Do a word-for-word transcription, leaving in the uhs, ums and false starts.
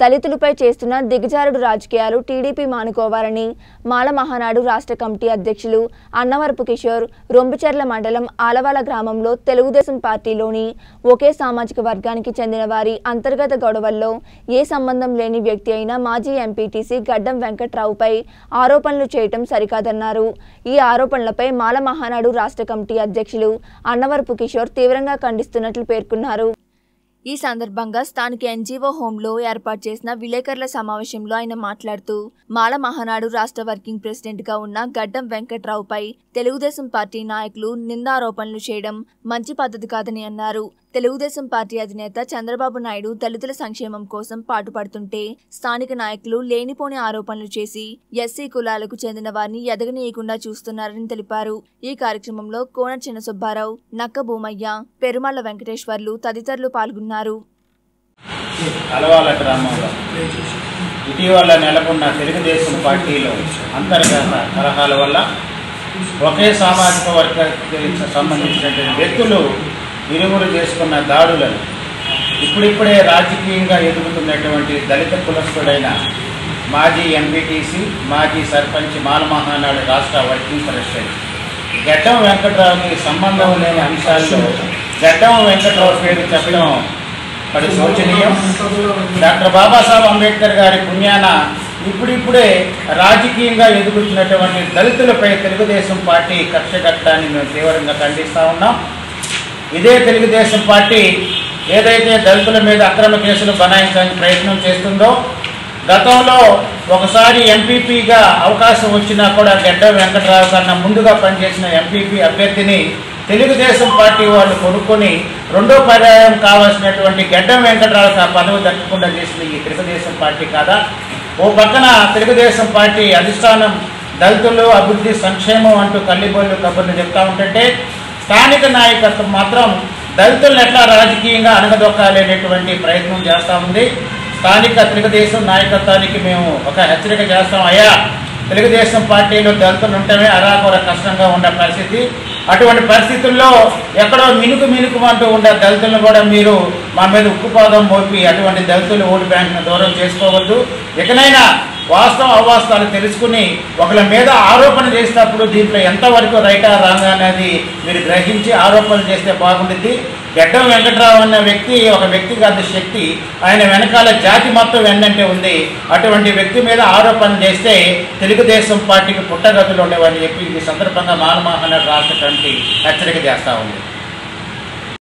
దళితులపై చేస్తున్న దిగజారుడు రాజకీయాలు టీడీపీ మానుకోవాలని మాల మహానాడు రాష్ట్ర కమిటీ అధ్యక్షులు అన్నవర్పు కిషోర్ రొంబచెర్ల మండలం ఆలవాల గ్రామంలో తెలుగుదేశం పార్టీలోని ఒకే సామాజిక వర్గానికి చెందిన వారి అంతర్గత గొడవల్లో ఏ సంబంధం లేని వ్యక్తి అయిన మాజీ ఎంపీటీసీ గడ్డెం వెంకటరావుపై ఆరోపణలు చేయటం సరికాదన్నారు. ఈ ఆరోపణలపై మాల మహానాడు రాష్ట్ర కమిటీ అధ్యక్షులు అన్నవర్పు కిషోర్ తీవ్రంగా ఖండిస్తున్నట్లు పేర్కొన్నారు. ఈ సందర్భంగా స్థానిక ఎన్జీఓ హోంలో ఏర్పాటు చేసిన విలేకరుల సమావేశంలో ఆయన మాట్లాడుతూ, మాల మహానాడు రాష్ట్ర వర్కింగ్ ప్రెసిడెంట్గా ఉన్న గడ్డెం వెంకటరావుపై తెలుగుదేశం పార్టీ నాయకులు నిందారోపణలు చేయడం మంచి పద్ధతి కాదని అన్నారు. తెలుగుదేశం పార్టీ అధినేత చంద్రబాబు నాయుడు దళితుల సంక్షేమం కోసం పాటుపడుతుంటే స్థానిక నాయకులు లేనిపోని ఆరోపణలు చేసి ఎస్సీ కులాలకు చెందిన వారిని ఎదగనీయకుండా చూస్తున్నారని తెలిపారు. ఈ కార్యక్రమంలో కోన చిన్న సుబ్బరావు, నక్క భూమయ్య, పెరుమల్ల వెంకటేశ్వర్లు తదితరులు పాల్గొన్నారు. ఇటీవల నెలకొన్న తెలుగుదేశం పార్టీలో అంతర్గత తరహాల వల్ల ఒకే సామాజిక వర్గానికి సంబంధించిన వ్యక్తులు ఇరువురు చేసుకున్న దాడులను ఇప్పుడిప్పుడే రాజకీయంగా ఎదుగుతున్నటువంటి దళిత కులస్తుడైన మాజీ ఎంపీటీసీ, మాజీ సర్పంచ్, మాల మహానాడు రాష్ట్ర వర్కింగ్ ప్రెసిడెంట్ గడ్డెం వెంకటరావుకి సంబంధం లేని అంశాల్లో గడ్డెం వెంకటరావు పేరు చెప్పడం పడి శోచనీయం. డాక్టర్ బాబాసాహెబ్ అంబేద్కర్ గారి పుణ్యాన ఇప్పుడిప్పుడే రాజకీయంగా ఎదుగుతున్నటువంటి దళితులపై తెలుగుదేశం పార్టీ కక్ష కట్టాన్ని మేము తీవ్రంగా ఖండిస్తూ ఉన్నాం. ఇదే తెలుగుదేశం పార్టీ ఏదైతే దళితుల మీద అక్రమ కేసులు బనాయించడానికి ప్రయత్నం చేస్తుందో, గతంలో ఒకసారి ఎంపీపీగా అవకాశం వచ్చినా కూడా గడ్డెం వెంకటరావు కన్నా ముందుగా పనిచేసిన ఎంపీపీ అభ్యర్థిని తెలుగుదేశం పార్టీ వాళ్ళు కొనుక్కొని రెండో పర్యాయం కావాల్సినటువంటి గడ్డెం వెంకటరావుకి ఆ పదవి దక్కకుండా చేసిన ఈ తెలుగుదేశం పార్టీ కాదా? ఓ పక్కన తెలుగుదేశం పార్టీ అధిష్టానం దళితులు అభివృద్ధి సంక్షేమం అంటూ కల్లిబోళ్ళు కబుర్లు చెప్తా ఉంటుంటే, స్థానిక నాయకత్వం మాత్రం దళితులను ఎట్లా రాజకీయంగా అణగదొక్కాలనేటువంటి ప్రయత్నం చేస్తూ ఉంది. స్థానిక తెలుగుదేశం నాయకత్వానికి మేము ఒక హెచ్చరిక చేస్తాం. అయ్యా, తెలుగుదేశం పార్టీలో దళితులు ఉండటమే అరాకొర కష్టంగా ఉన్న పరిస్థితి. అటువంటి పరిస్థితుల్లో ఎక్కడో మినుకు మినుకు అంటూ ఉండే దళితులను కూడా మీరు మా మీద ఉక్కుపాదం మోపి అటువంటి దళితులు ఓటు బ్యాంకును దూరం చేసుకోవద్దు. ఇకనైనా వాస్తవం అవాస్తవాలు తెలుసుకుని ఒకళ్ళ మీద ఆరోపణ చేసినప్పుడు దీంట్లో ఎంతవరకు రైటా రాంగా అనేది మీరు గ్రహించి ఆరోపణలు చేస్తే బాగుంటుంది. గడ్డెం వెంకటరావు అన్న వ్యక్తి ఒక వ్యక్తిగత శక్తి, ఆయన వెనకాల జాతి మొత్తం వెన్నంటే ఉంది. అటువంటి వ్యక్తి మీద ఆరోపణ చేస్తే తెలుగుదేశం పార్టీకి పుట్టగతులు ఉండేవాడిని చెప్పి ఈ సందర్భంగా మాల మహానాడు రాష్ట్ర కమిటీ హెచ్చరిక చేస్తూ ఉంది.